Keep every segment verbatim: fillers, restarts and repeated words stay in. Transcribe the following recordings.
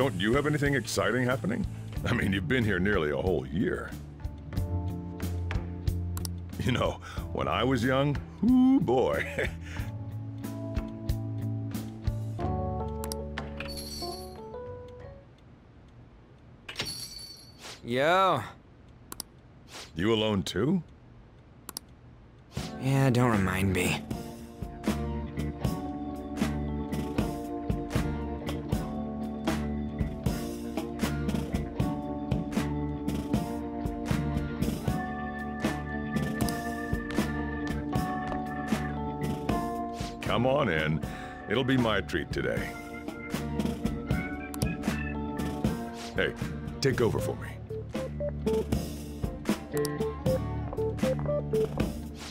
Don't you have anything exciting happening? I mean, you've been here nearly a whole year. You know, when I was young, ooh boy. Yo. You alone too? Yeah, don't remind me. Come on in. It'll be my treat today. Hey, take over for me.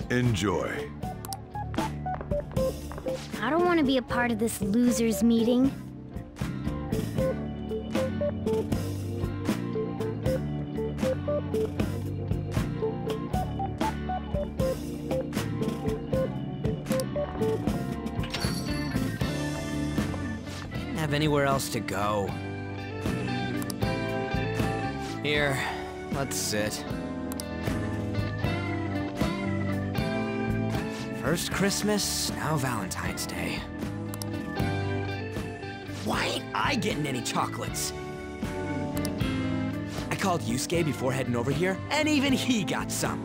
Enjoy. I don't want to be a part of this losers' meeting. Have anywhere else to go. Here, let's sit. First Christmas, now Valentine's Day. Why ain't I getting any chocolates? I called Yusuke before heading over here, and even he got some.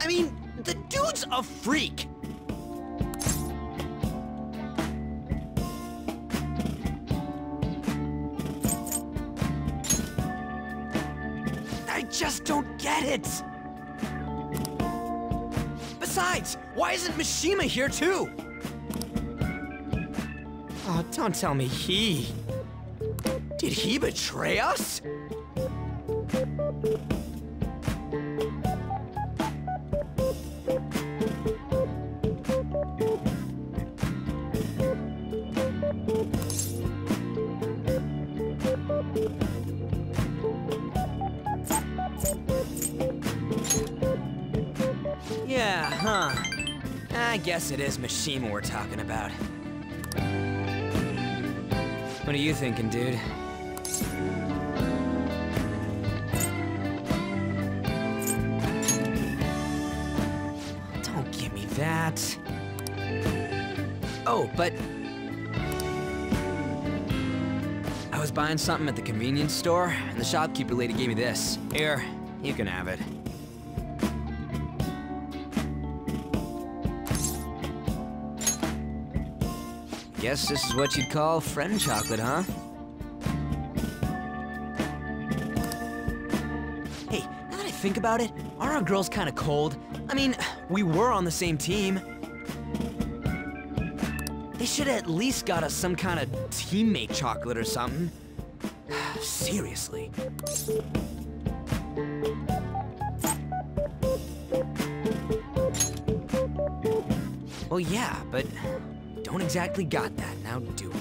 I mean, the dude's a freak! Just don't get it! Besides, why isn't Mishima here too? Oh, don't tell me he... Did he betray us? Yeah, huh. I guess it is Mishima we're talking about. What are you thinking, dude? Don't give me that. Oh, but... I was buying something at the convenience store, and the shopkeeper lady gave me this. Here, you can have it. Guess this is what you'd call friend chocolate, huh? Hey, now that I think about it, aren't our girls kind of cold? I mean, we were on the same team. They should have at least got us some kind of teammate chocolate or something. Seriously. Well, yeah, but... don't exactly got that now, do we?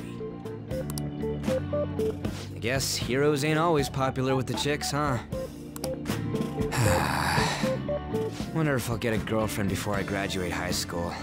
I guess heroes ain't always popular with the chicks, huh? Wonder if I'll get a girlfriend before I graduate high school.